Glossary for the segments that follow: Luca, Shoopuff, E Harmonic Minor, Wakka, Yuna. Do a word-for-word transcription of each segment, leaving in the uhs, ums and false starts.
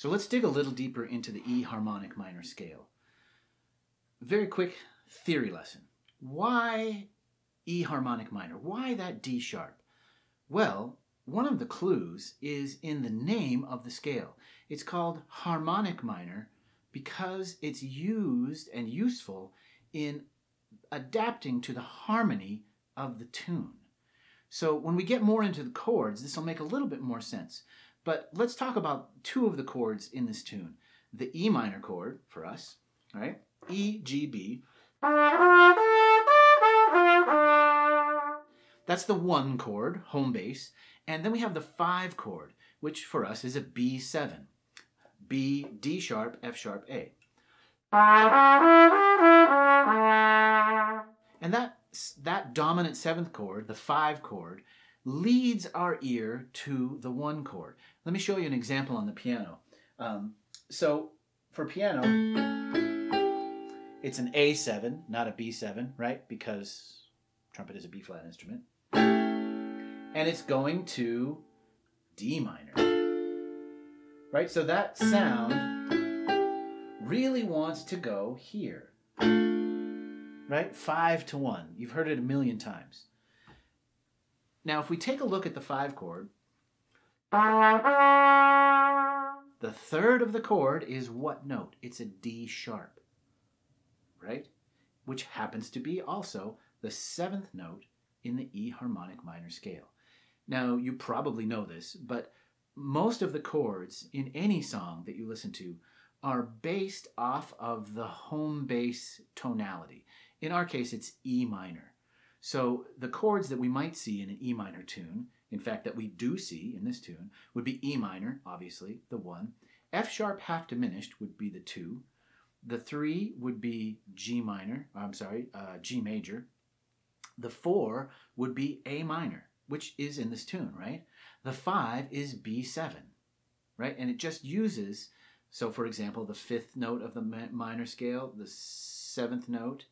So let's dig a little deeper into the E harmonic minor scale. Very quick theory lesson. Why E harmonic minor? Why that D sharp? Well, one of the clues is in the name of the scale. It's called harmonic minor because it's used and useful in adapting to the harmony of the tune. So when we get more into the chords, this will make a little bit more sense. But let's talk about two of the chords in this tune. The E minor chord for us, all right? E, G, B. That's the one chord, home bass. And then we have the five chord, which for us is a B seven. B, D sharp, F sharp, A. And that, that dominant seventh chord, the five chord, leads our ear to the one chord. Let me show you an example on the piano. Um, so for piano, it's an A seven, not a B seven, right? Because trumpet is a B-flat instrument. And it's going to D minor, right? So that sound really wants to go here, right? Five to one. You've heard it a million times. Now, if we take a look at the five chord, the third of the chord is what note? It's a D sharp, right? Which happens to be also the seventh note in the E harmonic minor scale. Now, you probably know this, but most of the chords in any song that you listen to are based off of the home bass tonality. In our case, it's E minor. So the chords that we might see in an E minor tune, in fact, that we do see in this tune, would be E minor, obviously, the one. F sharp half diminished would be the two. The three would be G minor, I'm sorry, uh, G major. The four would be A minor, which is in this tune, right? The five is B seven, right? And it just uses, so for example, the fifth note of the minor scale, the seventh note,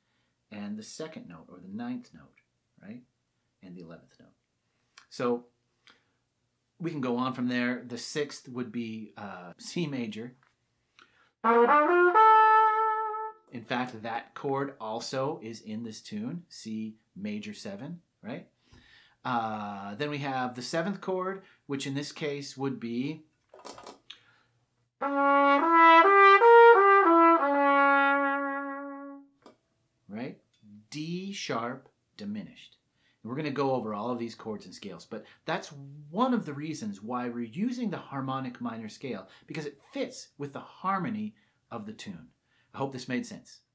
and the second note, or the ninth note, right? And the eleventh note. So we can go on from there. The sixth would be uh, C major. In fact, that chord also is in this tune, C major seven, right? Uh, then we have the seventh chord, which in this case would be right? D sharp diminished. And we're going to go over all of these chords and scales, but that's one of the reasons why we're using the harmonic minor scale, because it fits with the harmony of the tune. I hope this made sense.